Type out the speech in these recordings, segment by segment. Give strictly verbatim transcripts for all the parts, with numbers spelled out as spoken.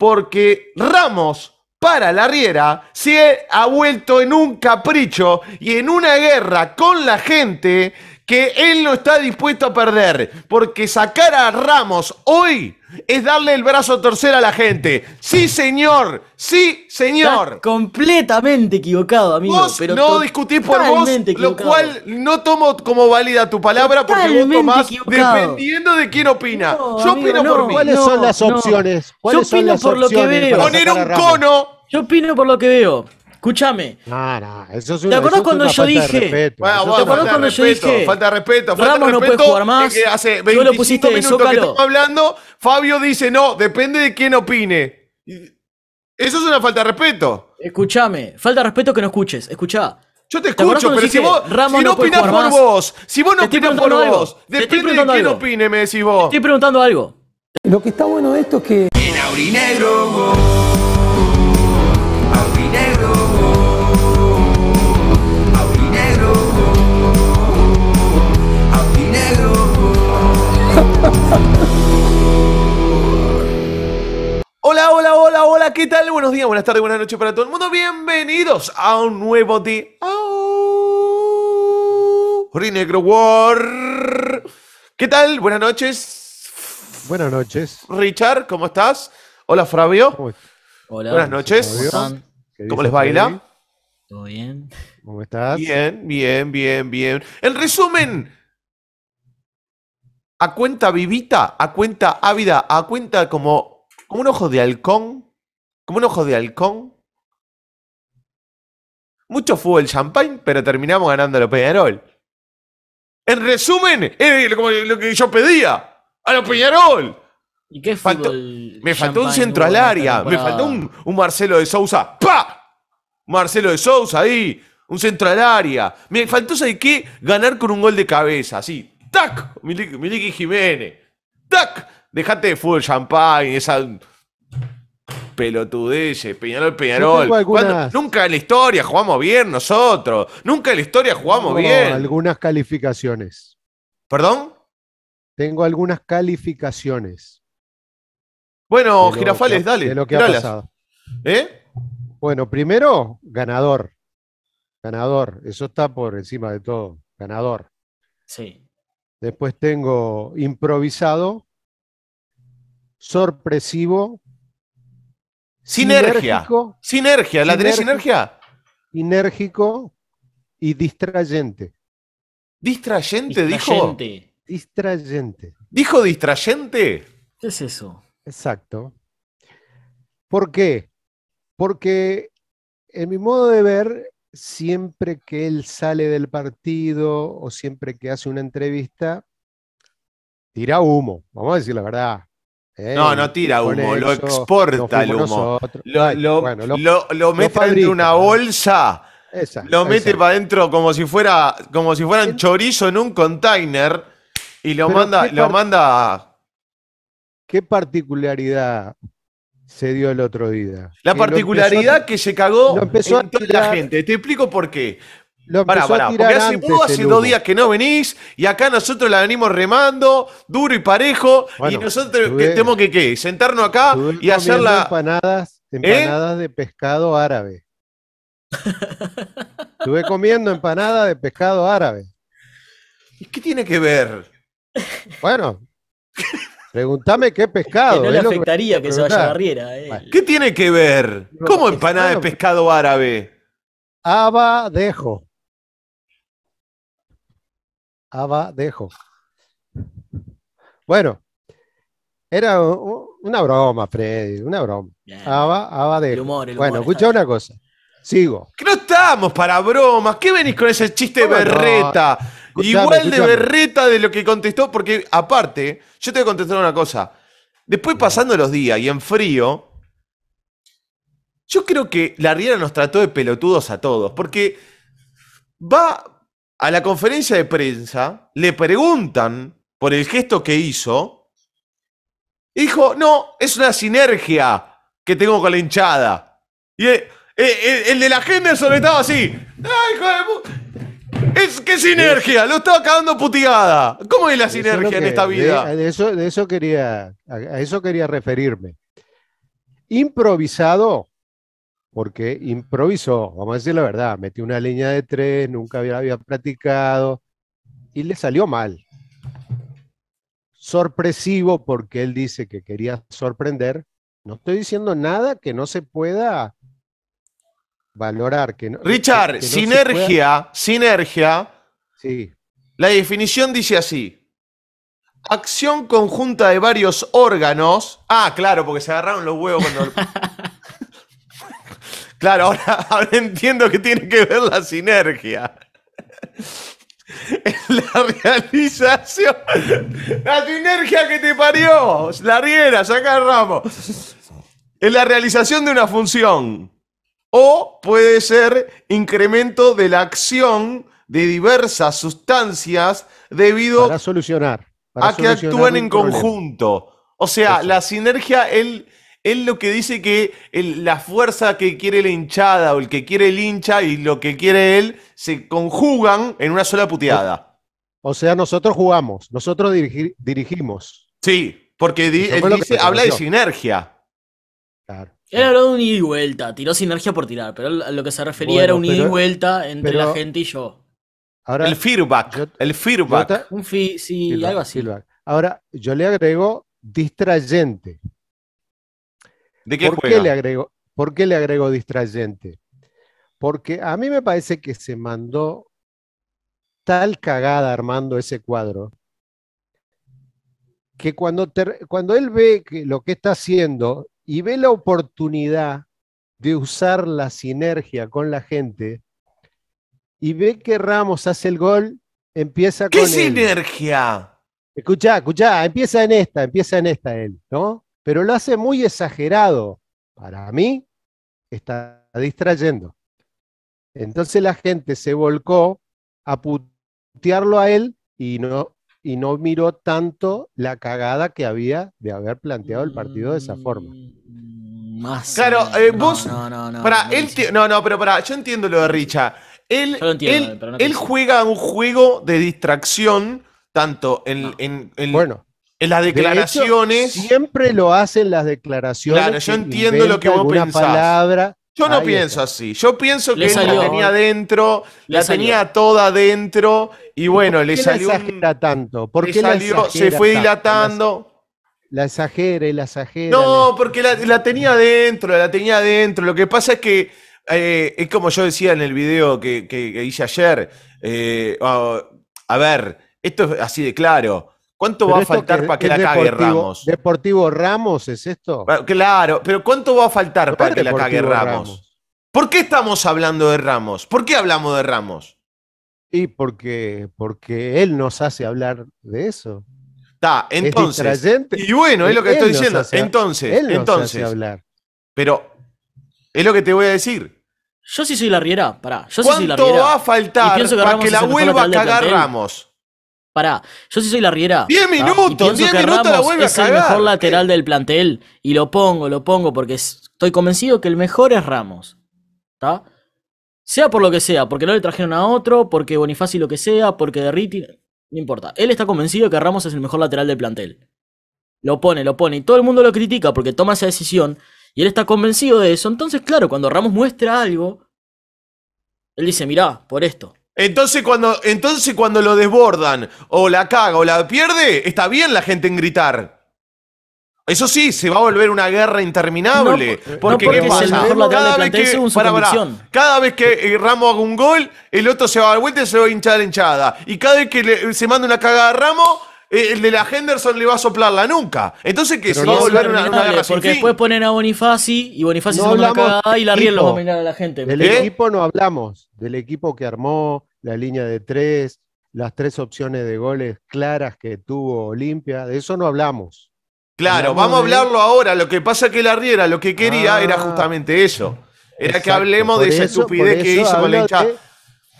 porque Ramos para Larriera se ha vuelto en un capricho y en una guerra con la gente que él no está dispuesto a perder, porque sacar a Ramos hoy es darle el brazo a torcer a la gente. Sí, señor, sí, señor. Estás completamente equivocado, amigo. Vos pero no discutís por vos, equivocado. Lo cual no tomo como válida tu palabra totalmente, porque vos tomás equivocado. Dependiendo de quién opina. No, yo opino amigo, por no, mí. ¿Cuáles no, son las opciones? No. Yo opino por lo que veo. Poner un cono. Yo opino por lo que veo. Escúchame. No, no, eso es una, ¿te acordás cuando yo dije? Bueno, bueno, ¿te acordás cuando yo dije? Falta de respeto, falta Ramos de respeto, no puede jugar más. Que hace veinticinco lo pusiste minutos Zócalo. Que estamos hablando, Fabio dice, no, depende de quién opine. Eso es una falta de respeto. Escúchame, falta de respeto que no escuches, escuchá. Yo te escucho, ¿te pero si vos Ramos si no, no opinás por más, vos, si vos no opinás por algo, vos, depende de quién opine, me decís vos. Te estoy preguntando algo. Lo que está bueno de esto es que... En Aurinegro World. Hola, hola, hola, hola, ¿qué tal? Buenos días, buenas tardes, buenas noches para todo el mundo. Bienvenidos a un nuevo día. Aurinegro World. ¿Qué tal? Buenas noches. Buenas noches. Richard, ¿cómo estás? Hola, Fabio. Hola. Buenas noches. ¿Cómo, ¿Cómo les baila? ¿Todo bien? ¿Cómo estás? Bien, bien, bien, bien. En resumen... A cuenta vivita, a cuenta ávida, a cuenta como, como un ojo de halcón. Como un ojo de halcón. Mucho fue el champagne, pero terminamos ganando a Peñarol. En resumen, es como lo que yo pedía. ¡A lo Peñarol! ¿Y qué fue? Me faltó un centro al área. Me faltó un, un Marcelo de Sousa. ¡Pa! Marcelo de Sousa ahí. Un centro al área. Me faltó, ¿sabes qué? Ganar con un gol de cabeza, así. ¡Tac! Miliki Jiménez. ¡Tac! Dejate de fútbol champagne, esa pelotudez, Peñarol, Peñarol. Yo algunas... Cuando, nunca en la historia jugamos bien nosotros. Nunca en la historia jugamos tengo bien. Algunas calificaciones. ¿Perdón? Tengo algunas calificaciones. Bueno, Girafales, dale. De lo que dale. ha pasado. ¿Eh? Bueno, primero, ganador. Ganador. Eso está por encima de todo. Ganador. Sí. Después tengo improvisado, sorpresivo. Sinergia. Sinergia. ¿La tenés sinergia? Inérgico y distrayente. ¿Distrayente, dijo? Distrayente. ¿Dijo distrayente? ¿Qué es eso? Exacto. ¿Por qué? Porque en mi modo de ver... Siempre que él sale del partido o siempre que hace una entrevista, tira humo, vamos a decir la verdad. Eh, no, no tira humo, eso, lo exporta el humo. Lo, lo, bueno, lo, lo, lo mete lo fabrica, en una bolsa, esa, lo mete esa. para adentro como si fuera, como si fueran chorizo en un container y lo manda, lo manda a... ¿Qué particularidad se dio el otro día? La particularidad a, que se cagó empezó en toda tirar, la gente. Te explico por qué. Pará, pará, porque hace, vos hace dos días que no venís y acá nosotros la venimos remando, duro y parejo, bueno, y nosotros tuve, que tenemos que ¿qué? Sentarnos acá y hacer las empanadas, empanadas ¿Eh? de pescado árabe. Estuve comiendo empanadas de pescado árabe. ¿Y qué tiene que ver? Bueno... Pregúntame qué pescado. Que no le afectaría que, que se vaya a Larriera. Eh. ¿Qué tiene que ver? ¿Cómo empanada de pescado árabe? Abadejo. Abadejo. Bueno, era una broma, Freddy, una broma. Aba, abadejo. El humor, el humor, bueno, escucha una cosa. Sigo. Que no estamos para bromas. ¿Qué venís con ese chiste no, berreta? No. Escuchame, Igual escuchame. de berreta de lo que contestó, porque aparte, yo te voy a contestar una cosa. Después pasando los días y en frío, yo creo que Larriera nos trató de pelotudos a todos, porque va a la conferencia de prensa, le preguntan por el gesto que hizo, y dijo, no, es una sinergia que tengo con la hinchada. Y el, el, el de la Henderson estaba así, ¡ay, hijo de puta! Es que sinergia, lo estaba cagando putigada. ¿Cómo es la eso sinergia es que, en esta vida? De, de, eso, de eso quería, a eso quería referirme. improvisado, porque improvisó, vamos a decir la verdad, metió una línea de tres, nunca había, había practicado y le salió mal. Sorpresivo, porque él dice que quería sorprender. No estoy diciendo nada que no se pueda valorar. Que no, Richard, que, que no sinergia, sinergia. Sí. La definición dice así. Acción conjunta de varios órganos. Ah, claro, porque se agarraron los huevos cuando... Claro, ahora, ahora entiendo que tiene que ver la sinergia. La realización. La sinergia que te parió. Larriera, saca el ramo. Es la realización de una función. O puede ser incremento de la acción de diversas sustancias debido para solucionar, para a que actúan en conjunto. O sea, eso. La sinergia, él, él lo que dice que el, la fuerza que quiere la hinchada o el que quiere el hincha y lo que quiere él se conjugan en una sola puteada. O sea, nosotros jugamos, nosotros dirigir, dirigimos. Sí, porque di, él dice, habla de sinergia. Claro. Era un ida y vuelta, tiró sinergia por tirar, pero a lo que se refería bueno, era un ida y vuelta entre pero, la gente y yo. Ahora, el feedback, yo, el feedback. Te, un fi, sí, feedback, algo así. Feedback. Ahora, yo le agrego distrayente. ¿De qué ¿Por, qué le agrego, ¿Por qué le agrego distrayente? Porque a mí me parece que se mandó tal cagada armando ese cuadro, que cuando, te, cuando él ve que lo que está haciendo y ve la oportunidad de usar la sinergia con la gente, y ve que Ramos hace el gol, empieza con... ¡Qué sinergia! Escuchá, escuchá, empieza en esta, empieza en esta él, ¿no? Pero lo hace muy exagerado. Para mí, está distrayendo. Entonces la gente se volcó a putearlo a él y no, y no miró tanto la cagada que había de haber planteado el partido de esa forma. Más. Claro, eh, no, vos... No, no, no. Para, no, él te... no, no, pero para, yo entiendo lo de Richa. Él, entiendo, él, no él juega un juego de distracción, tanto en, no. en, en, bueno, en las declaraciones. De hecho, siempre lo hacen las declaraciones. Claro, yo entiendo lo que vos pensás. Palabra, yo no pienso está. así. Yo pienso le que salió, él la tenía dentro, la salió. tenía toda dentro, y bueno, ¿Por qué le salió. La exagera un, tanto? ¿Por qué salió, la exagera se fue tanto, dilatando. La exagera y la exagera. No, la... porque la, la tenía dentro, la tenía dentro. Lo que pasa es que. Eh, es como yo decía en el video que, que, que hice ayer, eh, oh, a ver, esto es así de claro, ¿cuánto va a faltar para que la cague Ramos? ¿Deportivo Ramos es esto? Claro, pero ¿cuánto va a faltar para que la cague Ramos? ¿Por qué estamos hablando de Ramos? ¿Por qué hablamos de Ramos? Y porque, porque él nos hace hablar de eso. Está, entonces, es y bueno, es lo que estoy diciendo, hace, entonces, él nos entonces, hace hablar. Pero es lo que te voy a decir. Yo sí soy Larriera, pará. Yo ¿Cuánto sí soy Larriera. va a faltar para que la vuelva a cagar Ramos? Pará, yo sí soy Larriera. ¡Diez minutos! ¡Diez minutos la vuelve a cagar! Es el mejor lateral del plantel. Y lo pongo, lo pongo, porque estoy convencido que el mejor es Ramos. ¿Está? Sea por lo que sea, porque no le trajeron a otro, porque Bonifacio lo que sea, porque Derriti... No importa. Él está convencido que Ramos es el mejor lateral del plantel. Lo pone, lo pone. Y todo el mundo lo critica porque toma esa decisión... Y él está convencido de eso. Entonces, claro, cuando Ramos muestra algo, él dice, mirá, por esto. Entonces cuando, entonces cuando lo desbordan, o la caga, o la pierde, está bien la gente en gritar. Eso sí, se va a volver una guerra interminable. No, porque no porque ¿qué pasa? Cada vez, que, para, para, cada vez que Ramos haga un gol, el otro se va a dar vuelta y se va a hinchar la hinchada. Y cada vez que le, se manda una cagada a Ramos... El de la Henderson le va a soplar la nuca. Entonces, ¿qué? Se va a volver una, una guerra sin Porque fin. Después ponen a Bonifazi y Bonifazi no se manda cagada y la riel lo va a mirar a la gente. Del ¿Eh? equipo no hablamos. Del equipo que armó, la línea de tres, las tres opciones de goles claras que tuvo Olimpia. De eso no hablamos. Claro, hablamos vamos a hablarlo de... ahora. Lo que pasa es que la Larriera lo que quería ah, era justamente eso. Era exacto, que hablemos de esa eso, estupidez que hizo con la hinchada.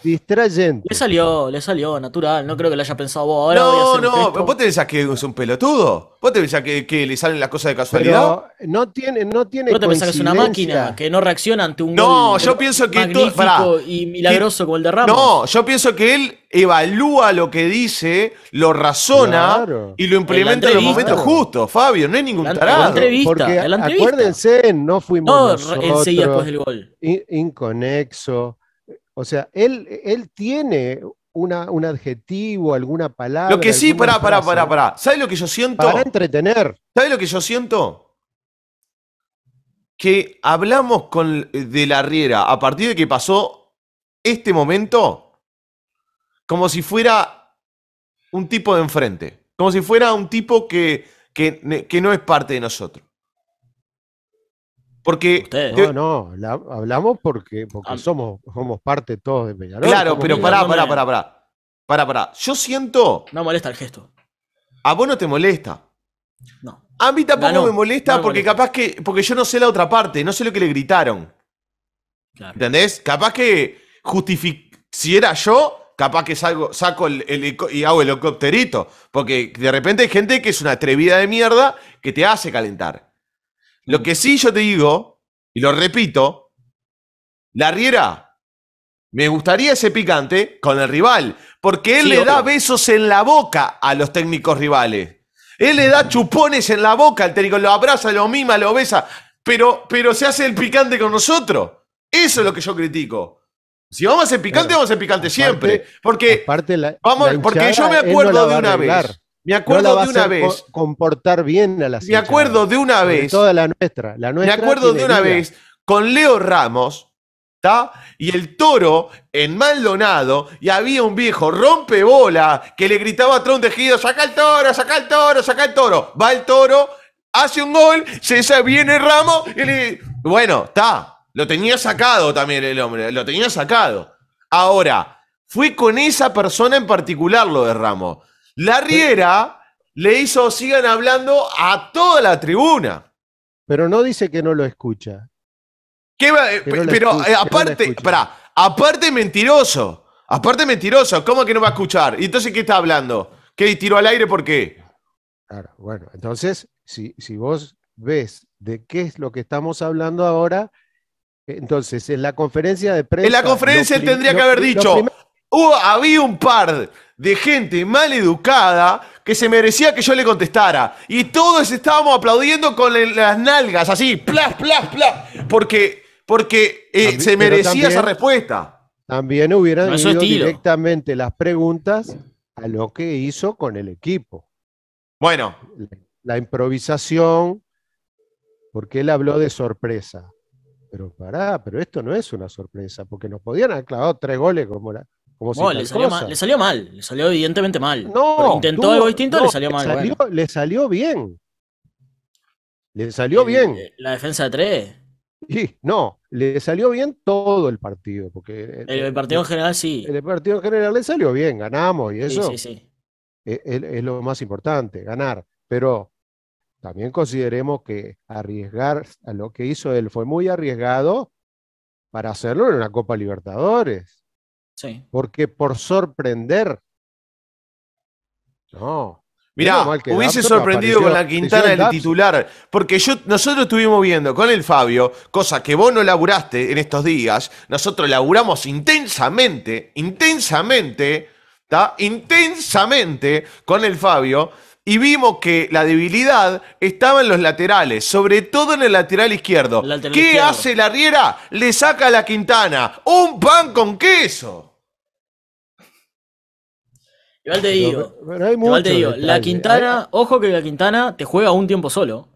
Distrayente. Le salió, le salió, natural. No creo que lo haya pensado vos. Ahora no, no, vos te pensás que es un pelotudo. Vos te pensás que, que le salen las cosas de casualidad. Pero no tiene, no tiene. Vos te pensás que es una máquina que no reacciona ante un no, gol yo pienso que magnífico pará, y milagroso que, como el de Ramos. No, yo pienso que él evalúa lo que dice, lo razona claro. y lo implementa en, en los momentos justos, Fabio. No hay ningún la, tarado. La entrevista, porque la entrevista. Acuérdense, no fuimos no, nosotros. Enseguida después del gol. In, inconexo. O sea, él, él tiene una, un adjetivo, alguna palabra. Lo que sí, pará, pará, pará, pará. ¿Sabes lo que yo siento? Para entretener. ¿Sabes lo que yo siento? Que hablamos con, de Larriera a partir de que pasó este momento como si fuera un tipo de enfrente. Como si fuera un tipo que, que, que no es parte de nosotros. Porque te... no, no, la, hablamos porque, porque ah. somos, somos parte todos de Peñarol. Claro, pero pará, pará, pará, pará, pará, pará. Yo siento... No molesta el gesto. A vos no te molesta. No. A mí tampoco Ganó. me molesta no porque me molesta. capaz que... Porque yo no sé la otra parte, no sé lo que le gritaron. Claro. ¿Entendés? Capaz que justific... Si era yo, capaz que salgo, saco el, el, y hago el helicópterito. Porque de repente hay gente que es una atrevida de mierda que te hace calentar. Lo que sí yo te digo, y lo repito, Larriera, me gustaría ese picante con el rival, porque él sí, le obvio. da besos en la boca a los técnicos rivales. Él le da chupones en la boca al técnico, lo abraza, lo mima, lo besa, pero, pero se hace el picante con nosotros. Eso es lo que yo critico. Si vamos a hacer picante, claro, vamos a hacer picante aparte, siempre. Porque, la, vamos, la porque yo me acuerdo no de una vez. Me acuerdo no de una vez. Comportar bien a la Me acuerdo de una vez. Toda la nuestra, la nuestra. Me acuerdo de una vida. vez con Leo Ramos, ¿tá? Y el Toro en Maldonado, y había un viejo rompebola que le gritaba a Trondeguido: saca el toro, saca el toro, saca el toro. Va el Toro, hace un gol, se viene Ramos y le. Bueno, está. Lo tenía sacado también el hombre, lo tenía sacado. Ahora, fue con esa persona en particular lo de Ramos. Larriera le hizo sigan hablando a toda la tribuna. Pero no dice que no lo escucha. ¿Qué va? Que no pero escucha, eh, aparte, no pará, aparte mentiroso. Aparte mentiroso, ¿cómo que no va a escuchar? ¿Y entonces qué está hablando? ¿Qué tiró al aire por qué? Claro, bueno, entonces, si, si vos ves de qué es lo que estamos hablando ahora, entonces en la conferencia de prensa. En la conferencia él tendría que haber dicho. Uh, había un par de gente mal educada que se merecía que yo le contestara. Y todos estábamos aplaudiendo con le, las nalgas, así, plas, plas, plas. Porque, porque eh, también, se merecía también, esa respuesta. También hubieran ido directamente las preguntas a lo que hizo con el equipo. Bueno. La, la improvisación, porque él habló de sorpresa. Pero pará, pero esto no es una sorpresa, porque nos podían haber clavado tres goles como la... No, le, salió mal, le salió mal, le salió evidentemente mal. No, pero intentó tú, algo distinto, no, le salió mal. Le salió, bueno. le salió bien. Le salió el, bien. La defensa de tres. Sí, no, le salió bien todo el partido. Porque el, el partido el, en general sí. El partido en general le salió bien, ganamos y eso. Sí, sí, sí. Es, es lo más importante, ganar. Pero también consideremos que arriesgar a lo que hizo él fue muy arriesgado para hacerlo en una Copa Libertadores. Sí. Porque por sorprender. No. Mirá, hubiese sorprendido con la Quintana el titular. Porque yo, nosotros estuvimos viendo con el Fabio, cosa que vos no laburaste en estos días. Nosotros laburamos intensamente, intensamente, ¿tá? Intensamente con el Fabio. Y vimos que la debilidad estaba en los laterales, sobre todo en el lateral izquierdo. El lateral ¿Qué izquierdo. hace Larriera? Le saca a la Quintana un pan con queso. Igual te digo, pero, pero igual te digo la Quintana, ojo que la Quintana te juega un tiempo solo.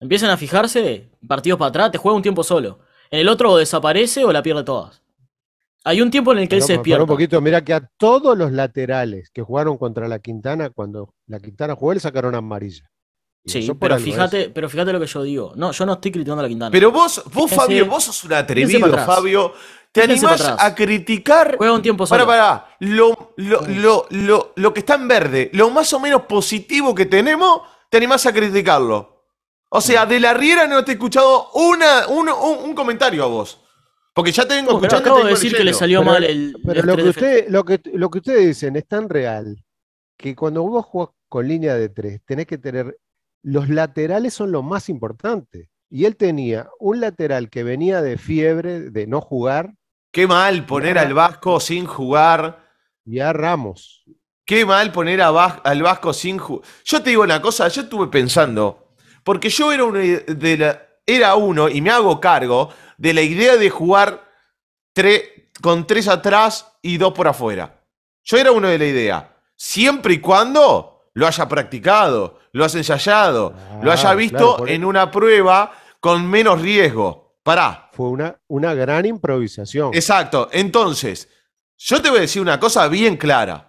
Empiezan a fijarse, partidos para atrás, te juega un tiempo solo. En el otro o desaparece o la pierde todas. Hay un tiempo en el que él no, se despierta. Un poquito, mira que a todos los laterales que jugaron contra la Quintana, cuando la Quintana jugó, le sacaron amarilla. Y sí, pero fíjate, pero fíjate lo que yo digo. No, yo no estoy criticando a la Quintana. Pero vos, vos Fabio, vos sos un atrevido, Fabio. Te animás a criticar. Juega un tiempo solo. Pará, pará. Lo, lo, lo, lo, lo que está en verde, lo más o menos positivo que tenemos, te animás a criticarlo. O sea, de Larriera no te he escuchado una, un, un, un comentario a vos. Porque ya te vengo no, escuchando. Acabo de decir que le salió pero, mal el. Pero el lo, que usted, lo, que, lo que ustedes dicen es tan real que cuando vos jugás con línea de tres, tenés que tener. Los laterales son lo más importante. Y él tenía un lateral que venía de fiebre, de no jugar. Qué mal poner al Vasco sin jugar. Y a Ramos. Qué mal poner a Vas- al Vasco sin jugar. Yo te digo una cosa, yo estuve pensando, porque yo era uno, de la, era uno y me hago cargo de la idea de jugar tre con tres atrás y dos por afuera. Yo era uno de la idea. Siempre y cuando lo haya practicado, lo has ensayado, ah, lo haya visto claro, en una prueba con menos riesgo. Pará. Fue una, una gran improvisación. Exacto. Entonces, yo te voy a decir una cosa bien clara.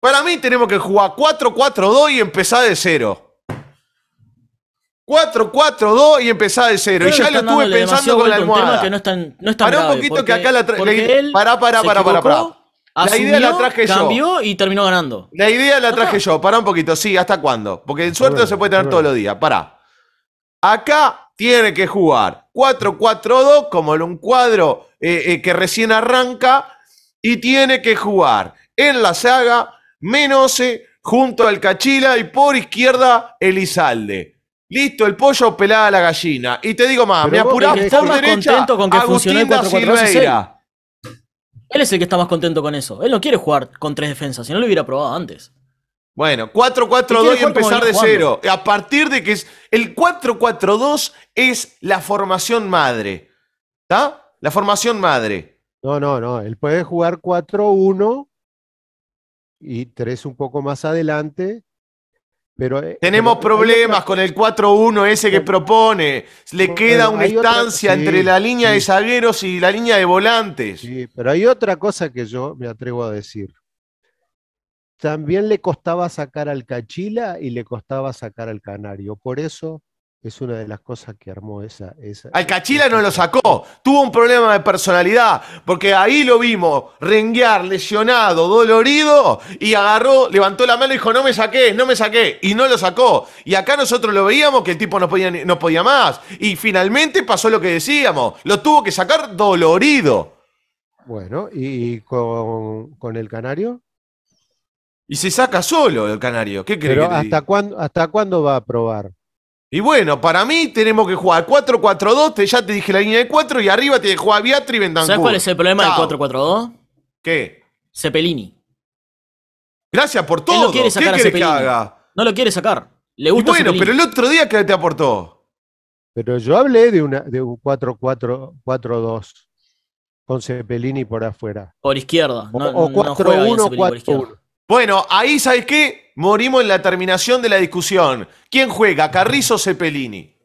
Para mí tenemos que jugar cuatro cuatro dos y empezar de cero. cuatro cuatro dos y empezar de cero. Creo y ya lo estuve pensando con la almohada. Que no es tan, no es tan pará grave, un poquito porque, que acá la... la pará, pará, pará, pará, pará. La idea la traje yo. Cambió y terminó ganando. La idea la traje yo. Pará un poquito. Sí, ¿hasta cuándo? Porque en suerte no se puede tener todos los días. Pará. Acá tiene que jugar cuatro cuatro dos como en un cuadro eh, eh, que recién arranca. Y tiene que jugar en la saga Menose junto al Cachila y por izquierda Elizalde. Listo, el pollo pelada a la gallina. Y te digo más, me apuraste por derecha Agustín da Silveira. Él es el que está más contento con eso. Él no quiere jugar con tres defensas, si no lo hubiera probado antes. Bueno, cuatro cuatro dos y empezar de cero. A partir de que es... El cuatro cuatro dos es la formación madre. ¿Está? La formación madre. No, no, no. Él puede jugar cuatro uno y tres un poco más adelante. Pero, tenemos pero, problemas otra, con el cuatro uno ese que propone. Le queda una distancia sí, entre la línea sí. de zagueros y la línea de volantes. Sí, pero hay otra cosa que yo me atrevo a decir. También le costaba sacar al Cachila y le costaba sacar al Canario. Por eso es una de las cosas que armó esa... esa al Cachila esa. No lo sacó. Tuvo un problema de personalidad. Porque ahí lo vimos renguear, lesionado, dolorido. Y agarró, levantó la mano y dijo, no me saqué, no me saqué. Y no lo sacó. Y acá nosotros lo veíamos que el tipo no podía, no podía más. Y finalmente pasó lo que decíamos. Lo tuvo que sacar dolorido. Bueno, ¿y con, con el Canario? Y se saca solo el Canario. ¿Qué crees? Pero ¿hasta cuándo, ¿hasta cuándo va a probar? Y bueno, para mí tenemos que jugar cuatro cuatro dos, ya te dije la línea de cuatro, y arriba tiene que jugar Viatri y Bentancur. ¿Sabes cuál es el problema Chao. del cuatro cuatro dos? ¿Qué? Cepellini. Gracias por todo. Él no quiere sacar ¿Qué a Cepellini? Que haga? No lo quiere sacar. Le gusta y bueno, Cepellini. Pero el otro día que te aportó. Pero yo hablé de, una, de un cuatro cuatro dos con Cepellini por afuera. Por izquierda. No, o cuatro uno cuatro uno. Bueno, ahí, ¿sabes qué? Morimos en la terminación de la discusión. ¿Quién juega? ¿Carrizo o Cepellini?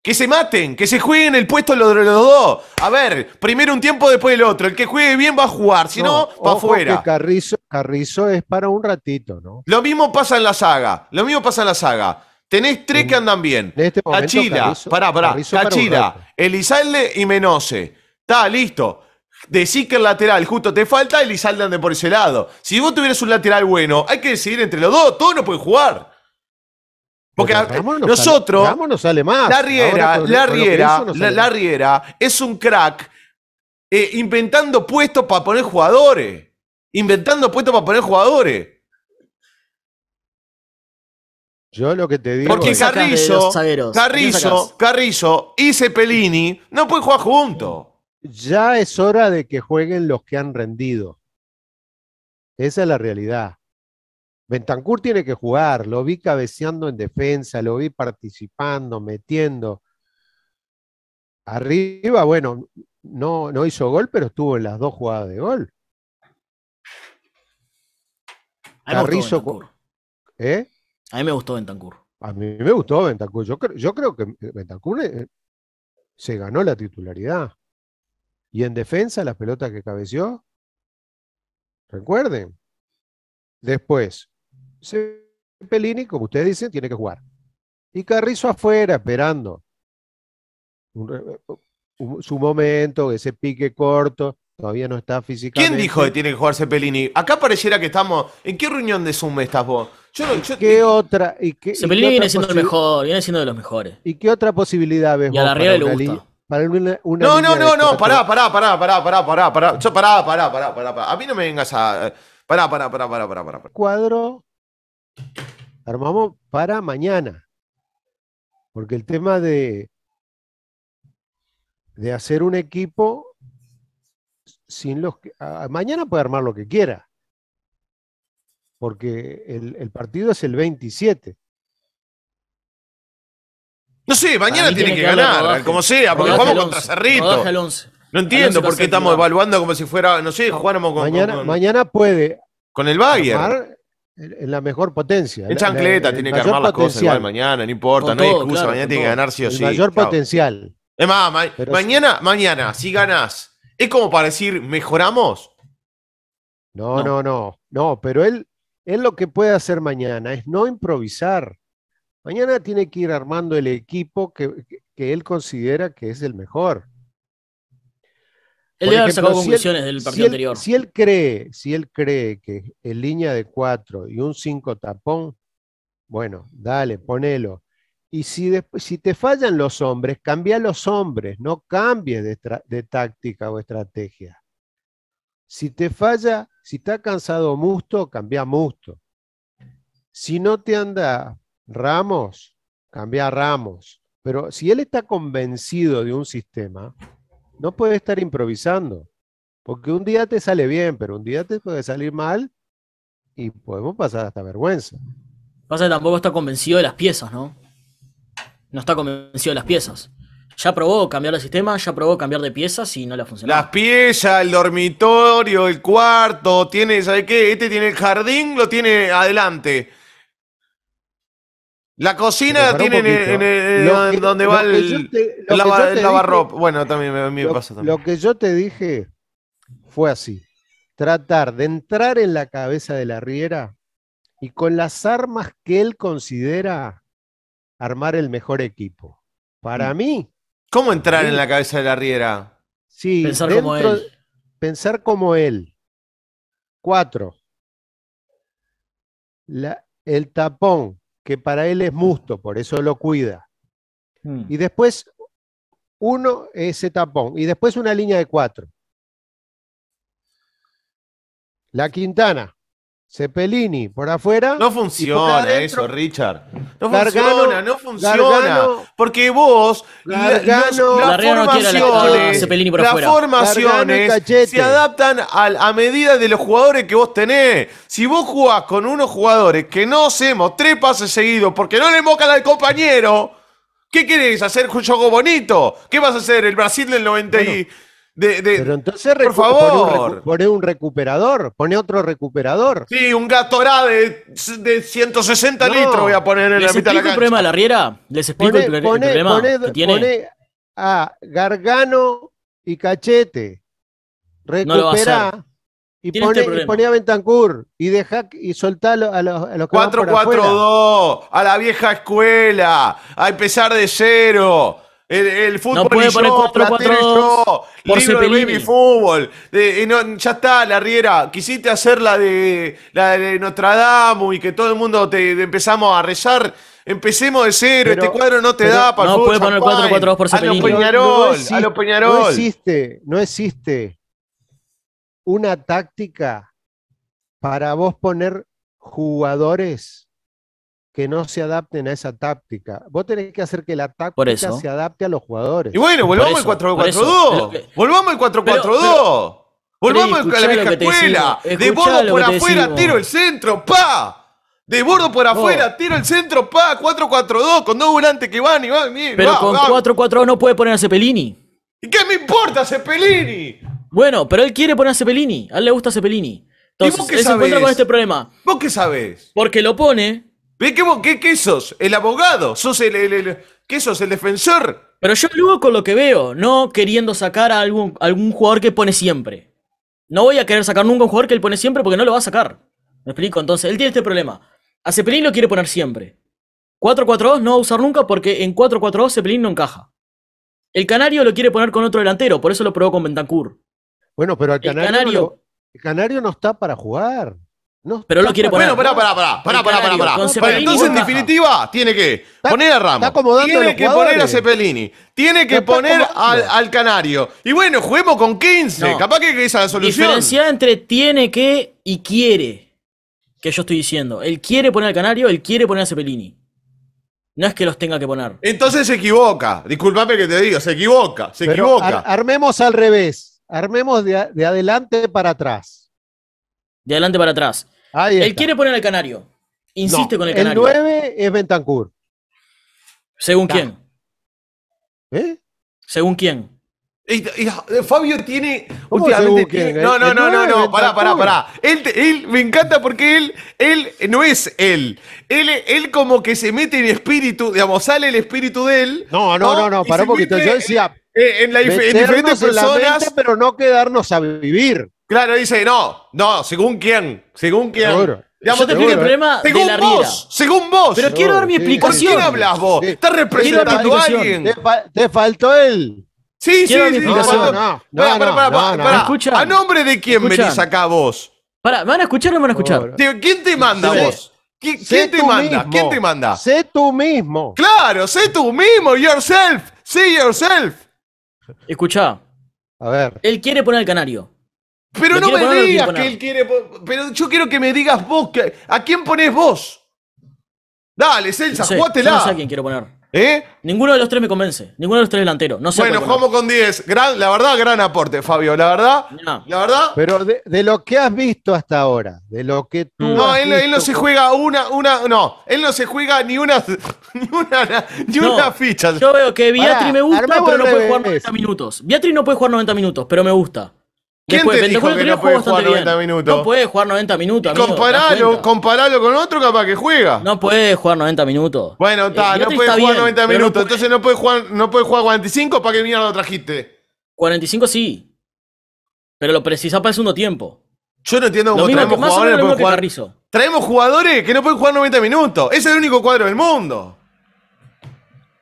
Que se maten, que se jueguen el puesto los, los dos. A ver, primero un tiempo, después el otro. El que juegue bien va a jugar, si no, no va afuera. Carrizo, Carrizo es para un ratito, ¿no? Lo mismo pasa en la saga, lo mismo pasa en la saga. Tenés tres en, que andan bien. Este momento, Cachila, Carrizo, pará, pará, Carrizo Cachila, para Elizalde y Menose. Está, listo. Decí que el lateral justo te falta, Elizalde ande por ese lado. Si vos tuvieras un lateral bueno, hay que decidir entre los dos. Todos no pueden jugar. Porque a, no nosotros... Sale, no sale más. Larriera, con, Larriera, con no sale Larriera más. Es un crack eh, inventando puestos para poner jugadores. Inventando puestos para poner jugadores. Yo lo que te digo... Porque Carrizo, Carrizo, Carrizo y Cepellini no pueden jugar juntos. Ya es hora de que jueguen los que han rendido. Esa es la realidad. Bentancur tiene que jugar. Lo vi cabeceando en defensa, lo vi participando, metiendo. Arriba, bueno, no, no hizo gol, pero estuvo en las dos jugadas de gol. A mí, Carrizo, me, gustó ¿Eh? A mí me gustó Bentancur. A mí me gustó Bentancur. Yo creo, yo creo que Bentancur se ganó la titularidad. Y en defensa, las pelotas que cabeció, recuerden. Después, Cepellini, como ustedes dicen, tiene que jugar. Y Carrizo afuera, esperando. Un, un, su momento, ese pique corto, todavía no está físicamente. ¿Quién dijo que tiene que jugar Cepellini? Acá pareciera que estamos... ¿En qué reunión de Zoom estás vos? Yo no, yo... ¿Qué otra? Y qué, Cepellini y qué otra viene siendo el mejor, viene siendo de los mejores. ¿Y qué otra posibilidad ves vos? Y a Larriera le gusta. Para una, una no, no, no, no, pará, pará, pará, pará, pará, pará, pará. Yo pará, pará, pará, pará, pará. A mí no me vengas a. Pará, pará, pará, pará, pará, pará. Cuadro armamos para mañana. Porque el tema de de hacer un equipo sin los que, a, mañana puede armar lo que quiera. Porque el, el partido es el veintisiete. No sé, mañana tiene, tiene que, que ganar, rodaje, como sea, porque vamos contra Cerrito. No entiendo por qué estamos evaluando como si fuera, no sé, jugáramos con... Mañana, con, mañana puede... Con el Bayern. En la mejor potencia. En chancleta la, la, tiene que armar las cosas igual mañana, no importa, con no hay todo, excusa, claro, mañana tiene todo. Que ganar sí o el sí. Mayor claro. Potencial. Es más, ma Pero mañana, sí. mañana, si ganás, ¿es como para decir mejoramos? No, no, no, no, no, pero él... Él lo que puede hacer mañana es no improvisar. Mañana tiene que ir armando el equipo que, que, que él considera que es el mejor. Él debe haber sacado conclusiones del partido anterior. Si él cree, si él cree que en línea de cuatro y un cinco tapón, bueno, dale, ponelo. Y si, después, si te fallan los hombres, cambia a los hombres, no cambies de, de táctica o estrategia. Si te falla... Si está cansado Musto, cambia Musto. Si no te anda Ramos, cambia Ramos. Pero si él está convencido de un sistema, no puede estar improvisando. Porque un día te sale bien, pero un día te puede salir mal y podemos pasar hasta vergüenza. Pasa que tampoco está convencido de las piezas, ¿no? No está convencido de las piezas. Ya probó cambiar de sistema, ya probó cambiar de piezas y no le ha funcionado. Las piezas, el dormitorio, el cuarto, tiene, ¿sabe qué? Este tiene el jardín, lo tiene adelante. La cocina la tiene en, en, en que, donde va el, te, el, lava, el lavarropa. Bueno, también me, me lo, pasa también. Lo que yo te dije fue así. Tratar de entrar en la cabeza de Larriera y con las armas que él considera armar el mejor equipo. Para mí... ¿Cómo entrar en la cabeza de Larriera? Sí, pensar dentro, como él. Pensar como él. Cuatro. La, el tapón, que para él es Musto, por eso lo cuida. Hmm. Y después, uno, ese tapón. Y después una línea de cuatro. La Quintana. Cepellini, por afuera. No funciona adentro, eso, Richard. No Gargano, funciona, no funciona. Gargano, porque vos, Gargano, la, los, las formaciones, no la, por las formaciones se adaptan a, a medida de los jugadores que vos tenés. Si vos jugás con unos jugadores que no hacemos tres pases seguidos porque no le mocan al compañero, ¿qué querés? ¿Hacer un juego bonito? ¿Qué vas a hacer? El Brasil del noventa bueno. y... De, de, pero entonces, por favor, poné un recuperador, poné otro recuperador. Sí, un Gatorade de, de ciento sesenta no. litros voy a poner en la mitad de la cancha. ¿Les explico el problema de Larriera? ¿Les explico poné, el, el poné, problema poné, que tiene? Poné a Gargano y Cachete. Recuperá no y, poné, este y poné a Bentancur y, dejá, y soltá a los, a los que cuatro cuatro dos, a la vieja escuela, a empezar de cero. El, el fútbol no puede y poner yo, cuatro cuatro dos por Cepellini. Fútbol. De, y no, ya está, Larriera. Quisiste hacer la de, la de Notre Dame y que todo el mundo te, te empezamos a rezar. Empecemos de cero. Pero, este cuadro no te da para el fútbol. No puede poner cuatro cuatro dos por Cepellini. A los Peñarol. No, no a los Peñarol. No existe, no existe una táctica para vos poner jugadores que no se adapten a esa táctica. Vos tenés que hacer que la táctica se adapte a los jugadores. Y bueno, volvamos al cuatro cuatro dos. Volvamos al cuatro cuatro dos. Volvamos a la vieja escuela. De bordo por afuera, tiro el centro, pa. De bordo por afuera, tiro el centro, pa. cuatro cuatro dos, con dos volantes que van y van. Pero con cuatro cuatro dos no puede poner a Cepellini. ¿Y qué me importa Cepellini? Bueno, pero él quiere poner a Cepellini. A él le gusta Cepellini. Entonces, él se encuentra con este problema. ¿Vos qué sabés? Porque lo pone... ¿Qué, qué, ¿Qué sos? ¿El abogado? ¿Sos el, el, el, ¿Qué sos? ¿El defensor? Pero yo luego con lo que veo, no queriendo sacar a algún, algún jugador que pone siempre. No voy a querer sacar nunca un jugador que él pone siempre porque no lo va a sacar. ¿Me explico? Entonces, él tiene este problema. A Cepellini lo quiere poner siempre. cuatro cuatro dos no va a usar nunca porque en cuatro cuatro dos Cepellini no encaja. El Canario lo quiere poner con otro delantero, por eso lo probó con Bentancur. Bueno, pero el Canario, el Canario, el Canario no está para jugar. No, pero lo quiere poner. Bueno, pará, pará, pará, pará, pará, pará, pará. Pero entonces, en definitiva, tiene que poner a Ramos, tiene que poner a Cepellini, tiene que poner al, al Canario. Y bueno, juguemos con quince, no. Capaz que esa es la solución. Diferenciar entre tiene que y quiere, que yo estoy diciendo. Él quiere poner al Canario, él quiere poner a Cepellini. No es que los tenga que poner. Entonces se equivoca, disculpame que te digo, se equivoca, se pero equivoca. Ar armemos al revés, armemos de, de adelante para atrás. De adelante para atrás. Él quiere poner al Canario. Insiste no, con el Canario. El nueve es Bentancur. ¿Según no. quién? ¿Eh? ¿Según quién? Y, y, Fabio tiene... Últimamente tiene quién, no, no, no, no, no, pará, pará, pará. Él, él, me encanta porque él, él no es él. él. Él como que se mete en espíritu, digamos, sale el espíritu de él. No, no, no, no, pará porque yo decía... En, en, la, en diferentes personas... En la mente, pero no quedarnos a vivir. Claro, dice, no, no, según quién, según quién. Seguro. Digamos, yo te explico el problema de Larriera. Según vos, según vos. Pero quiero dar mi explicación. ¿Por qué hablas vos? ¿Estás representando a alguien? Te, fa te faltó él. Sí, sí, sí. No, no, no. Pará, pará, pará. ¿A nombre de quién venís acá vos? Pará, ¿me van a escuchar o no me van a escuchar? ¿Quién te manda vos? ¿Quién te manda? ¿Quién te manda? Sé tú mismo. Claro, sé tú mismo, yourself. Sé yourself. Escuchá. A ver. Él quiere poner al Canario. Pero no me digas que él quiere... Pero yo quiero que me digas vos... Que, ¿a quién ponés vos? Dale, Celsa, jugátela. No sé a quién quiero poner. ¿Eh? Ninguno de los tres me convence. Ninguno de los tres delanteros. No sé. Bueno, jugamos con diez. Gran, la verdad, gran aporte, Fabio. La verdad, no. la verdad... Pero de, de lo que has visto hasta ahora, de lo que tú No, él, él no se juega una... una no, él no se juega ni una... Ni una, ni no, una ficha. Yo veo que Viatri me gusta, pero no puede jugar noventa minutos. Viatri no puede jugar noventa minutos, pero me gusta. Después, ¿quién te dijo que no puede jugar noventa bien. minutos? No puede jugar noventa minutos, amigo, comparalo, comparalo con otro capaz que juega. No puede jugar noventa minutos. Bueno, está, eh, no puede jugar bien, noventa minutos. No entonces no puede jugar, no puede jugar cuarenta y cinco, ¿para qué mierda lo trajiste? cuarenta y cinco sí. Pero lo precisás para el segundo tiempo. Yo no entiendo cómo traemos que jugadores no que Carrizo. Traemos jugadores que no pueden jugar noventa minutos. Ese es el único cuadro del mundo.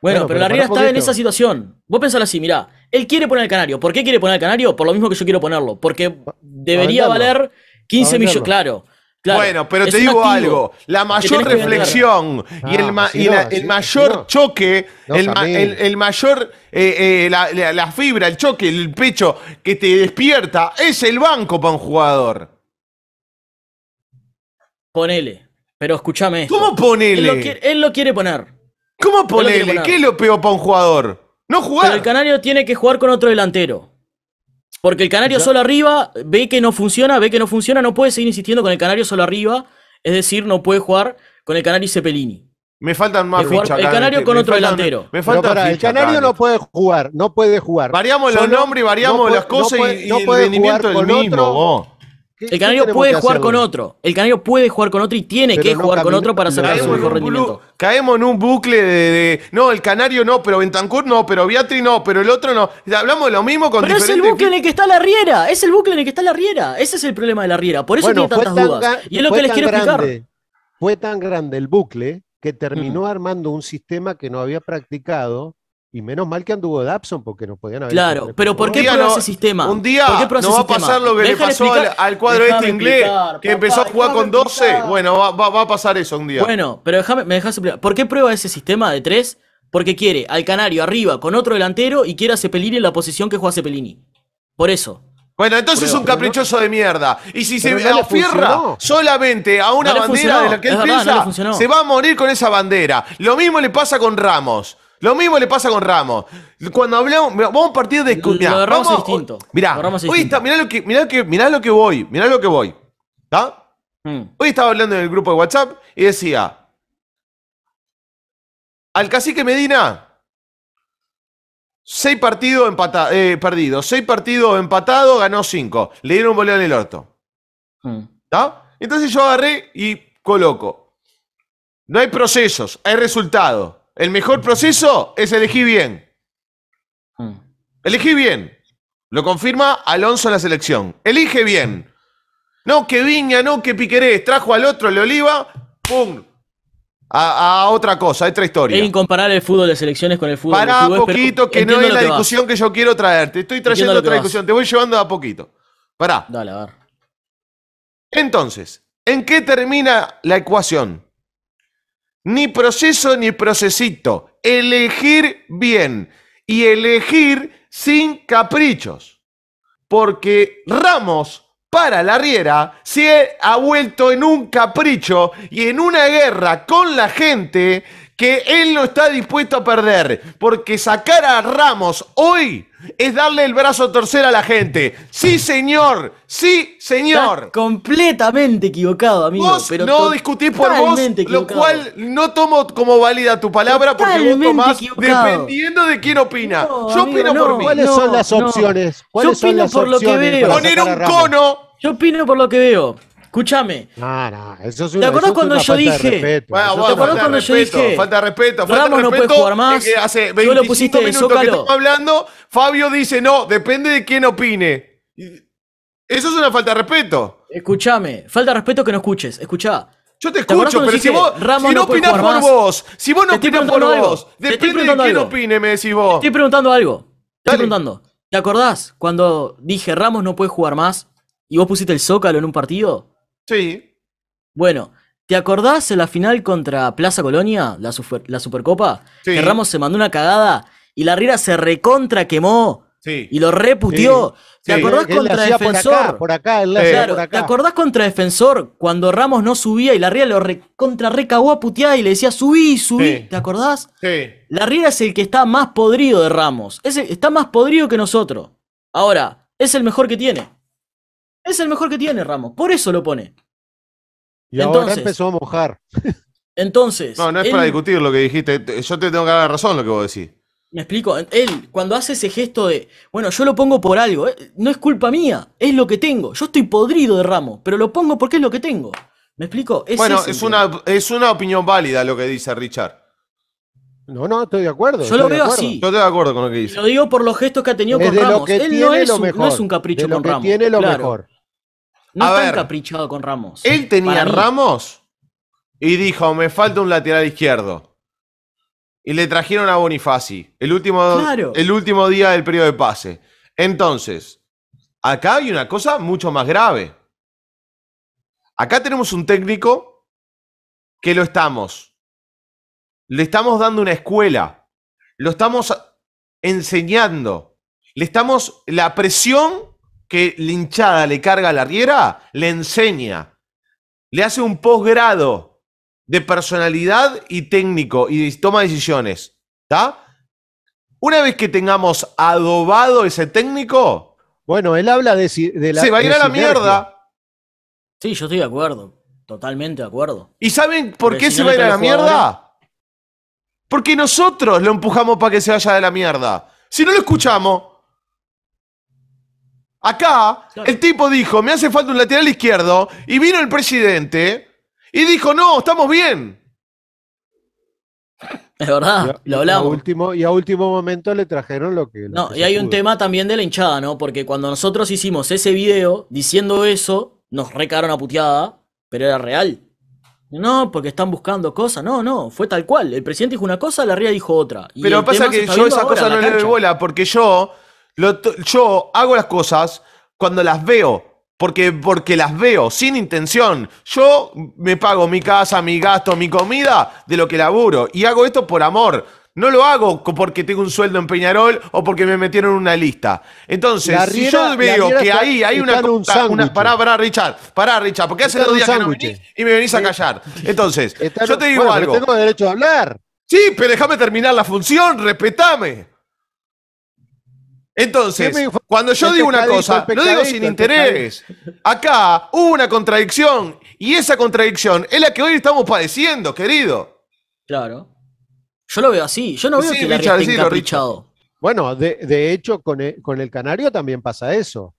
Bueno, claro, pero Larriera está en esa situación. Vos pensás así, mirá. Él quiere poner al Canario. ¿Por qué quiere poner al Canario? Por lo mismo que yo quiero ponerlo. Porque debería valer quince millones. Claro, claro. Bueno, pero es te digo algo. La mayor reflexión y el mayor choque, el mayor, eh, eh, la, la, la fibra, el choque, el pecho que te despierta es el banco para un jugador. Ponele. Pero escúchame esto. ¿Cómo ponele? Él lo, quiere, él lo quiere poner. ¿Cómo ponele? Poner. ¿Qué es lo peor para un jugador? No jugar. Pero el Canario tiene que jugar con otro delantero. Porque el Canario ¿Ya? solo arriba ve que no funciona, ve que no funciona, no puede seguir insistiendo con el Canario solo arriba. Es decir, no puede jugar con el Canario y Cepellini. Me faltan más fichas. El Canario con otro faltan, delantero. Me falta para, el Canario acá, no puede jugar, no puede jugar. Variamos solo, los nombres y variamos no las cosas no puede, y, no puede, y el rendimiento del mismo. Oh. El Canario puede jugar hacer, con bueno? otro. El Canario puede jugar con otro y tiene pero que no jugar con otro para sacar su mejor rendimiento. Caemos en un bucle de, de... No, el Canario no, pero Bentancur no, pero Viatri no, pero el otro no. Hablamos de lo mismo con pero diferentes... Pero es el bucle en el que está Larriera. Es el bucle en el que está Larriera. Ese es el problema de Larriera. Por eso bueno, tiene tantas tan dudas. Y es lo que les quiero grande, explicar. Fue tan grande el bucle que terminó mm. armando un sistema que no había practicado. Y menos mal que anduvo Dabson porque no podían haber... Claro, pero ¿por qué prueba no, ese sistema? Un día no va a pasar lo que le pasó explicar, al, al cuadro este inglés, explicar, que papá, empezó a jugar con doce. Explicar. Bueno, va, va, va a pasar eso un día. Bueno, pero déjame, me dejas explicar. ¿Por qué prueba ese sistema de tres? Porque quiere al Canario arriba con otro delantero y quiere a Cepellini en la posición que juega Cepellini. Por eso. Bueno, entonces es un caprichoso no, de mierda. Y si se no afierra solamente a una no bandera funcionó, de la que él piensa, verdad, no se va a morir con esa bandera. Lo mismo le pasa con Ramos. Lo mismo le pasa con Ramos. Cuando hablamos, vamos a partir de... Mirá, lo de Ramos vamos, es distinto. Mirá, lo Ramos es hoy está, mirá, lo que, mirá, lo que, mirá lo que voy, mirá lo que voy. ¿Está? Mm. Hoy estaba hablando en el grupo de WhatsApp y decía, al Cacique Medina, seis partidos empatados, eh, perdidos, seis partidos empatados, ganó cinco. Le dieron un boleo en el orto. ¿Está? Mm. Entonces yo agarré y coloco. No hay procesos, hay resultados. El mejor proceso es elegir bien. Elegí bien. Lo confirma Alonso en la selección. Elige bien. No que Viña, no que Piquerés. Trajo al otro, le Oliva, ¡pum! A, a otra cosa, a otra historia. Es incomparable el fútbol de selecciones con el fútbol de clubes. Pará a poquito, que no es la discusión que yo quiero traerte. Estoy trayendo otra discusión, te voy llevando a poquito. Pará. Dale, a ver. Entonces, ¿En qué termina la ecuación? Ni proceso ni procesito. Elegir bien y elegir sin caprichos. Porque Ramos para Larriera se ha vuelto en un capricho y en una guerra con la gente que él no está dispuesto a perder. Porque sacar a Ramos hoy es darle el brazo a torcer a la gente. ¡Sí, señor! ¡Sí, señor! Estás completamente equivocado, amigo. Vos pero no discutís por vos, equivocado. Lo cual no tomo como válida tu palabra totalmente porque vos tomás equivocado. Dependiendo de quién opina. No, yo amigo, opino no, por mí. ¿Cuáles no, son las opciones? No. Yo opino por lo que veo. Poner un cono. Yo opino por lo que veo. Escúchame. No, no, eso es una, ¿te acordás cuando yo dije? Bueno, bueno, ¿te acordás cuando yo dije? Falta de respeto, falta de respeto. Ramos no puede jugar más. Es que hace veinticinco lo pusiste minutos Zócalo. Que estamos hablando, Fabio dice, no, depende de quién opine. Eso es una falta de respeto. Escúchame, falta de respeto que no escuches, escuchá. Yo te escucho, ¿te pero si vos Ramos si no, no opinás por más, vos, si vos no opinás por algo, vos, depende de quién opine, me decís vos. Te estoy preguntando algo, te estoy preguntando. ¿Te acordás cuando dije Ramos no puede jugar más y vos pusiste el Zócalo en un partido? Sí. Bueno, ¿te acordás de la final contra Plaza Colonia, la, super, la Supercopa? Sí. Que Ramos se mandó una cagada y Larriera se recontra quemó sí. Y lo reputió. Sí. ¿Te acordás sí. contra Defensor? Por acá, por acá, él la sí. claro, por acá. ¿Te acordás contra Defensor cuando Ramos no subía y Larriera lo recontra recagó a putear y le decía subí, subí? Sí. ¿Te acordás? Sí. Larriera es el que está más podrido de Ramos. Es el, está más podrido que nosotros. Ahora, es el mejor que tiene. Es el mejor que tiene Ramos, por eso lo pone. Y entonces, ahora empezó a mojar. Entonces. No, no es él, para discutir lo que dijiste. Yo te tengo que dar razón lo que vos decís. Me explico. Él, cuando hace ese gesto de, bueno, yo lo pongo por algo, no es culpa mía, es lo que tengo. Yo estoy podrido de Ramos, pero lo pongo porque es lo que tengo. ¿Me explico? Es bueno, es una, es una opinión válida lo que dice Richard. No, no, estoy de acuerdo. Yo lo veo así. Yo estoy de acuerdo con lo que dice. Lo digo por los gestos que ha tenido con Ramos. Él no es un capricho con Ramos. Tiene lo mejor. No está encaprichado con Ramos. Él tenía Ramos y dijo, me falta un lateral izquierdo. Y le trajeron a Bonifazi. El último, claro. el último día del periodo de pase. Entonces, acá hay una cosa mucho más grave. Acá tenemos un técnico que lo estamos. Le estamos dando una escuela, lo estamos enseñando, le estamos, la presión que la hinchada le carga a Larriera, le enseña, le hace un posgrado de personalidad y técnico y toma decisiones, ¿está? Una vez que tengamos adobado ese técnico... Bueno, él habla de... de la, se va a ir a la mierda. Sí, yo estoy de acuerdo, totalmente de acuerdo. ¿Y saben por qué se va a ir a la mierda? Porque nosotros lo empujamos para que se vaya de la mierda. Si no lo escuchamos. Acá, el tipo dijo, me hace falta un lateral izquierdo. Y vino el presidente y dijo, no, estamos bien. Es verdad, lo hablamos. Y a último, y a último momento le trajeron lo que... No, y hay un tema también de la hinchada, ¿no? Porque cuando nosotros hicimos ese video diciendo eso, nos recagaron a puteada, pero era real. No, porque están buscando cosas. No, no, fue tal cual. El presidente dijo una cosa, Larriera dijo otra. Y pero pasa que yo esa cosa no le doy bola, porque yo, lo, yo hago las cosas cuando las veo. Porque, porque las veo, sin intención. Yo me pago mi casa, mi gasto, mi comida, de lo que laburo. Y hago esto por amor. No lo hago porque tengo un sueldo en Peñarol o porque me metieron en una lista. Entonces, Larriera, si yo veo que está, ahí hay una... Cosa, un una pará, pará, Richard. Pará, Richard. Porque hace dos días que no venís y me venís a callar. Entonces, está yo te digo bueno, algo. Tengo derecho a hablar. Sí, pero déjame terminar la función. Respetame. Entonces, cuando yo digo una cosa, lo digo sin interés. Acá hubo una contradicción y esa contradicción es la que hoy estamos padeciendo, querido. Claro. Yo lo veo así, yo no veo sí, que Richard, la esté encaprichado. Bueno, de, de hecho, con el, con el Canario también pasa eso.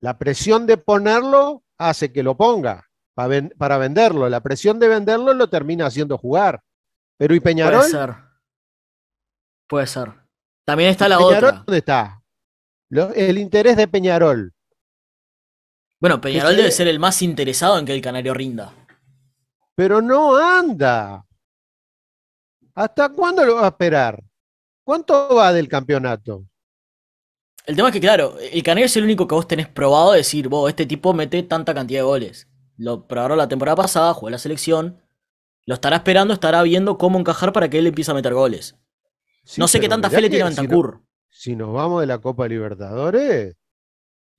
La presión de ponerlo hace que lo ponga para, ven, para venderlo. La presión de venderlo lo termina haciendo jugar. Pero ¿y Peñarol? Puede ser. Puede ser. También está la Peñarol, otra. ¿Dónde está? Lo, el interés de Peñarol. Bueno, Peñarol debe ser el más interesado en que el Canario rinda. Pero no anda. ¿Hasta cuándo lo va a esperar? ¿Cuánto va del campeonato? El tema es que, claro, el Canario es el único que vos tenés probado de decir, vos, este tipo mete tanta cantidad de goles. Lo preparó la temporada pasada, jugó a la selección. Lo estará esperando, estará viendo cómo encajar para que él empiece a meter goles. Sí, no sé qué tanta fe le tiene a Bentancur. Si, no, si nos vamos de la Copa Libertadores...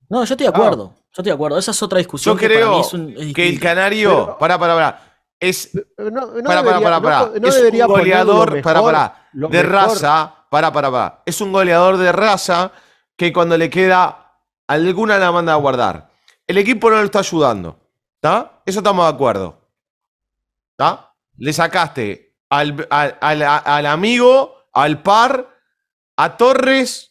No, yo estoy de acuerdo. Ah. Yo estoy de acuerdo. Esa es otra discusión. Yo que creo para mí es un, es que el Canario... Pará, pará, pará. Es un goleador mejor, para, para, de mejor. raza. Para, para, para. Es un goleador de raza que cuando le queda alguna la manda a guardar. El equipo no lo está ayudando. ¿Está? Eso estamos de acuerdo. ¿Está? Le sacaste al, al, al, al amigo, al par, a Torres.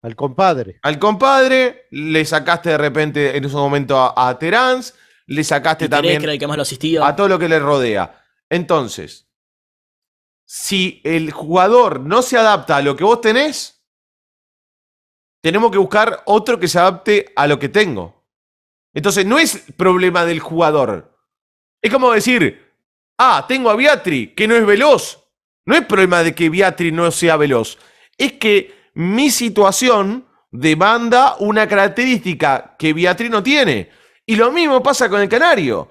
Al compadre. Al compadre. Le sacaste de repente en ese momento a, a Terán. Le sacaste y también que el que más lo asistía. A todo lo que le rodea. Entonces, si el jugador no se adapta a lo que vos tenés, tenemos que buscar otro que se adapte a lo que tengo. Entonces, no es problema del jugador. Es como decir, ah, tengo a Viatri, que no es veloz. No es problema de que Viatri no sea veloz. Es que mi situación demanda una característica que Viatri no tiene. Y lo mismo pasa con el Canario.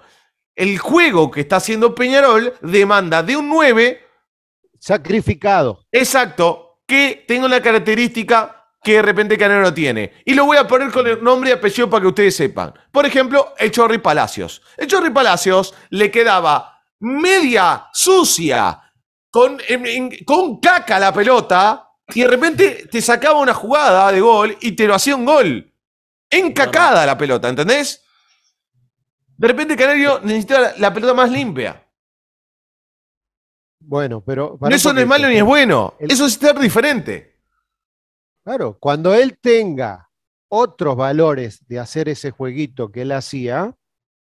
El juego que está haciendo Peñarol demanda de un nueve... Sacrificado. Exacto. Que tenga la característica que de repente el Canario no tiene. Y lo voy a poner con el nombre y apellido para que ustedes sepan. Por ejemplo, el Chorri Palacios. El Chorri Palacios le quedaba media sucia, con, con caca la pelota, y de repente te sacaba una jugada de gol y te lo hacía un gol. Encacada la pelota, ¿entendés? De repente el Canario necesita la pelota más limpia. Bueno, pero... Para eso no es malo ni es bueno. El... Eso es estar diferente. Claro, cuando él tenga otros valores de hacer ese jueguito que él hacía,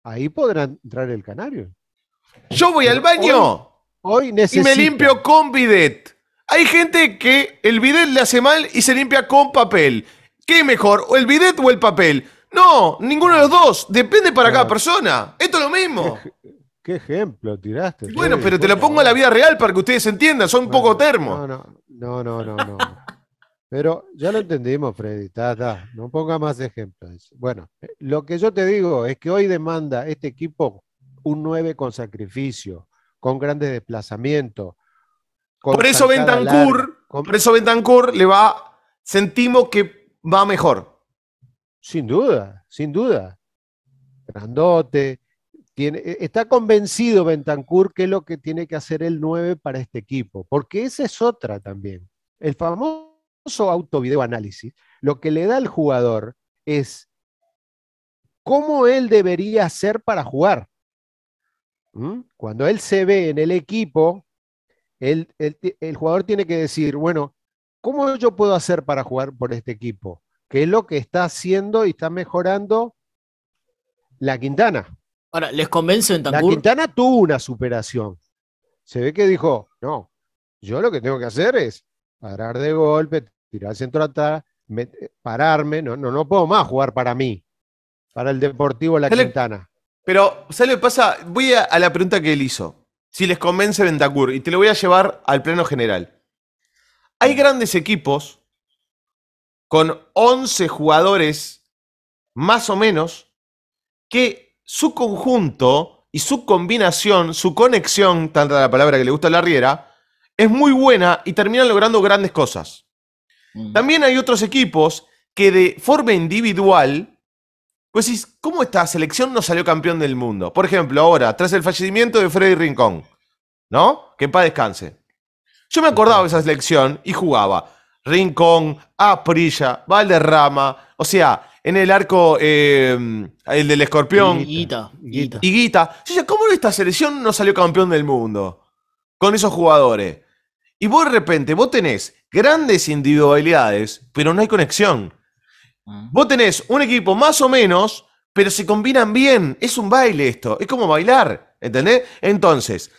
ahí podrá entrar el Canario. Yo voy pero al baño hoy, hoy necesito... y me limpio con bidet. Hay gente que el bidet le hace mal y se limpia con papel. ¿Qué mejor? ¿O el bidet o el papel? No, ninguno de los dos. Depende para claro. cada persona. Esto es lo mismo. ¿Qué ejemplo tiraste? Bueno, pero bueno, te lo pongo a la vida real para que ustedes entiendan. Son un bueno, poco termo. No, no, no, no, no. Pero ya lo entendimos, Freddy. Ta, ta. No ponga más ejemplos. Bueno, lo que yo te digo es que hoy demanda este equipo un nueve con sacrificio, con grandes desplazamientos. Con por eso Bentancur, con... por eso Bentancur le va, sentimos que va mejor. Sin duda, sin duda. Grandote. Tiene, está convencido Bentancur que es lo que tiene que hacer el nueve para este equipo. Porque esa es otra también. El famoso autovideoanálisis. Lo que le da al jugador es cómo él debería hacer para jugar. ¿Mm? Cuando él se ve en el equipo, él, él, el jugador tiene que decir, bueno, ¿cómo yo puedo hacer para jugar por este equipo? Que es lo que está haciendo y está mejorando la Quintana. Ahora, ¿les convence Bentancur? La Quintana tuvo una superación. Se ve que dijo, no, yo lo que tengo que hacer es parar de golpe, tirar el centro atrás, pararme, no, no, no puedo más jugar para mí, para el Deportivo La ¿Sale? Quintana. Pero, ¿sabes lo que pasa? Voy a, a la pregunta que él hizo. Si les convence Bentancur, y te lo voy a llevar al plano general. Hay grandes equipos con once jugadores, más o menos, que su conjunto y su combinación, su conexión, tanta la palabra que le gusta a Larriera, es muy buena y terminan logrando grandes cosas. Mm. También hay otros equipos que de forma individual, pues decís, ¿cómo esta selección no salió campeón del mundo? Por ejemplo, ahora, tras el fallecimiento de Freddy Rincón, ¿no? Que en paz descanse. Yo me acordaba de esa selección y jugaba Rincón, Aprilla, Valderrama, o sea, en el arco, eh, el del escorpión. Higuita. Higuita. ¿Cómo esta selección no salió campeón del mundo? Con esos jugadores. Y vos de repente, vos tenés grandes individualidades, pero no hay conexión. Vos tenés un equipo más o menos, pero se combinan bien. Es un baile esto, es como bailar, ¿entendés? Entonces,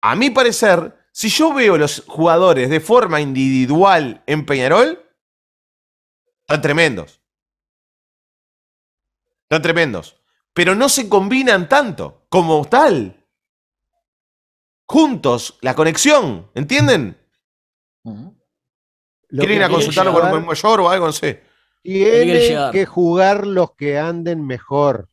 a mi parecer... Si yo veo los jugadores de forma individual en Peñarol, están tremendos. Están tremendos. Pero no se combinan tanto como tal. Juntos, la conexión, ¿entienden? ¿Quieren ir a consultarlo con un mayor o algo? No sé. Tienen que jugar los que anden mejor.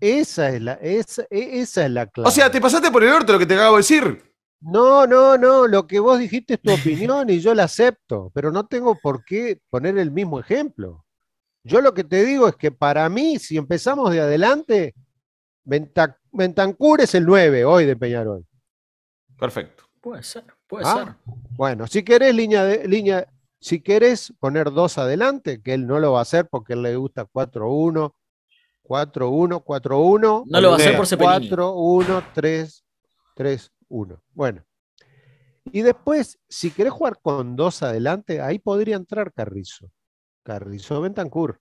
Esa es la, esa, esa es la clave. O sea, te pasaste por el orto lo que te acabo de decir. No, no, no, lo que vos dijiste es tu opinión y yo la acepto, pero no tengo por qué poner el mismo ejemplo. Yo lo que te digo es que para mí, si empezamos de adelante, Bentancur es el nueve hoy de Peñarol. Perfecto. Puede ser, puede ¿Ah? ser. Bueno, si querés línea de, línea, si querés poner dos adelante, que él no lo va a hacer porque él le gusta cuatro uno, cuatro uno, cuatro uno. No lo va a hacer por Cepellini. cuatro uno tres tres uno. Bueno. Y después, si querés jugar con dos adelante, ahí podría entrar Carrizo. Carrizo Bentancur.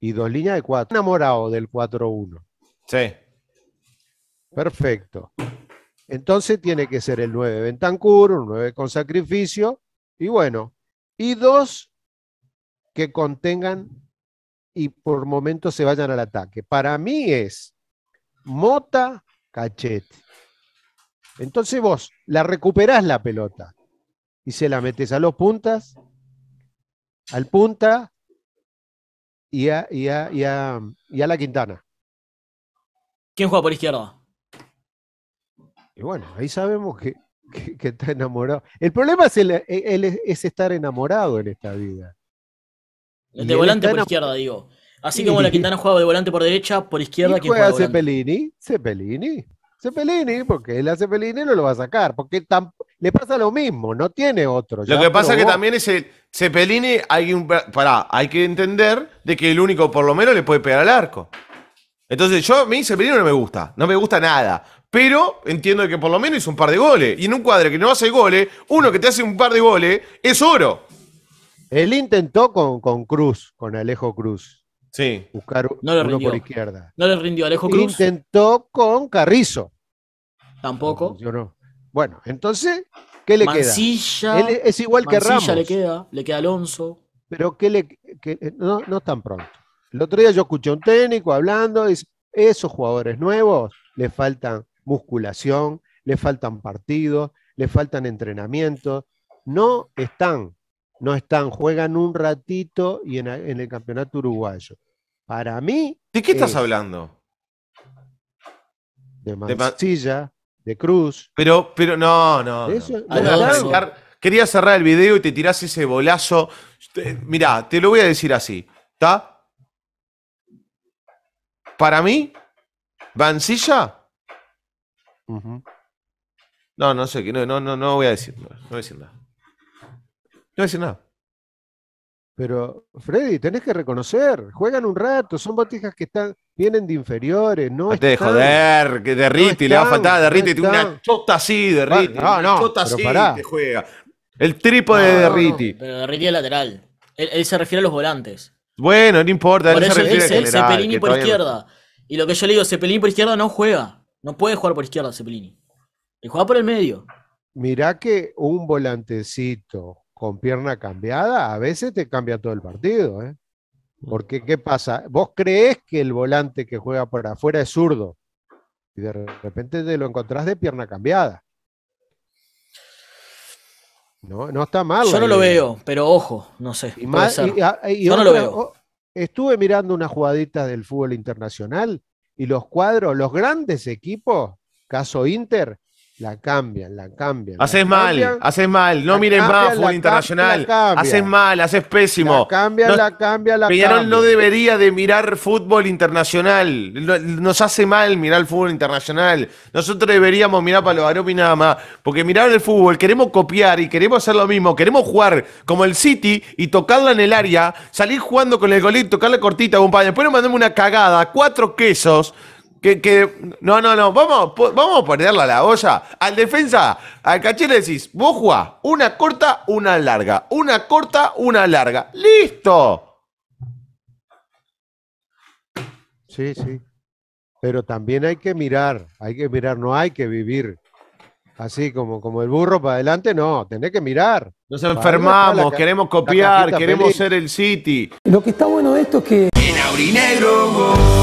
Y dos líneas de cuatro. Enamorado del cuatro uno. Sí. Perfecto. Entonces tiene que ser el nueve Bentancur, un nueve con sacrificio, y bueno, y dos que contengan y por momentos se vayan al ataque. Para mí es Mota, Cachete. Entonces vos la recuperás la pelota y se la metes a los puntas, al punta y a, y a, y a, y a la Quintana. ¿Quién juega por izquierda? Y bueno, ahí sabemos que, que, que está enamorado. El problema es, el, el, el, es estar enamorado en esta vida. El de volante por izquierda, digo. Así como la Quintana juega de volante por derecha, por izquierda, ¿quién juega? Cepellini, Cepellini, Cepellini, porque él a Cepellini no lo va a sacar, porque le pasa lo mismo, no tiene otro. Lo que pasa es que también es el Cepellini, hay un, pará, hay que entender de que el único por lo menos le puede pegar al arco. Entonces yo, a mí Cepellini no me gusta, no me gusta nada. Pero entiendo que por lo menos hizo un par de goles. Y en un cuadro que no hace goles, uno que te hace un par de goles, es oro. Él intentó con, con Cruz, con Alejo Cruz. Sí. Buscar no uno rindió. Por izquierda. No le rindió Alejo Cruz. Intentó con Carrizo. Tampoco. No bueno, entonces, ¿qué le Mancilla, queda? Él es igual Mancilla que Ramos. Mancilla le queda, le queda Alonso. Pero ¿qué le, qué, no, no tan pronto. El otro día yo escuché a un técnico hablando, y dice, esos jugadores nuevos le faltan musculación, le faltan partidos, le faltan entrenamientos, no están, no están, juegan un ratito y en, en el campeonato uruguayo. Para mí... ¿De qué estás es hablando? De Mancilla, de Cruz. Pero, pero no, no. Eso, no. Alonso. Quería cerrar el video y te tirás ese bolazo. Mirá, te lo voy a decir así, ¿está? Para mí, Mancilla... Uh-huh. No, no sé, no, no, no, no voy a decir, no, no voy a decir nada. No voy a decir nada. Pero, Freddy, tenés que reconocer, juegan un rato, son botijas que están, vienen de inferiores, no, no están, te joder, que derrite, no le va a faltar, derrite, no una chota así, derrite, no, no, chota así te juega. El trípode no, de derrite. No, pero derrite es lateral. Él, él se refiere a los volantes. Bueno, no importa, por él se refiere dice, a general, Cepellini por izquierda. No... Y lo que yo le digo, Cepellini por izquierda no juega. No puede jugar por izquierda Cepellini. Y juega por el medio. Mirá que un volantecito con pierna cambiada a veces te cambia todo el partido, ¿eh? Porque, ¿qué pasa? Vos creés que el volante que juega por afuera es zurdo. Y de repente te lo encontrás de pierna cambiada. No, no está mal. Yo no lo veo, pero ojo, no sé. Y más, y, y, y Yo otra, no lo veo. Estuve mirando unas jugaditas del fútbol internacional. Y los cuadros, los grandes equipos, caso Inter, la cambian, la cambian. Haces mal, haces mal, no mires más fútbol internacional. Haces mal, haces pésimo. La cambia, la cambia, la cambia. Peñarol no debería de mirar fútbol internacional. Nos hace mal mirar el fútbol internacional. Nosotros deberíamos mirar para los Aropi nada más. Porque mirar el fútbol, queremos copiar y queremos hacer lo mismo. Queremos jugar como el City y tocarla en el área, salir jugando con el golito, tocarla cortita, compañero. Después nos mandamos una cagada, cuatro quesos. Que, que, no, no, no, vamos, vamos a ponerla a la olla. Al defensa, al Cachete le decís, vos jugás una corta, una larga, una corta, una larga. ¡Listo! Sí, sí. Pero también hay que mirar, hay que mirar, no hay que vivir así como, como el burro para adelante, no, tenés que mirar. Nos enfermamos, queremos copiar, queremos ser el City. Lo que está bueno de esto es que... En Aurinegro World.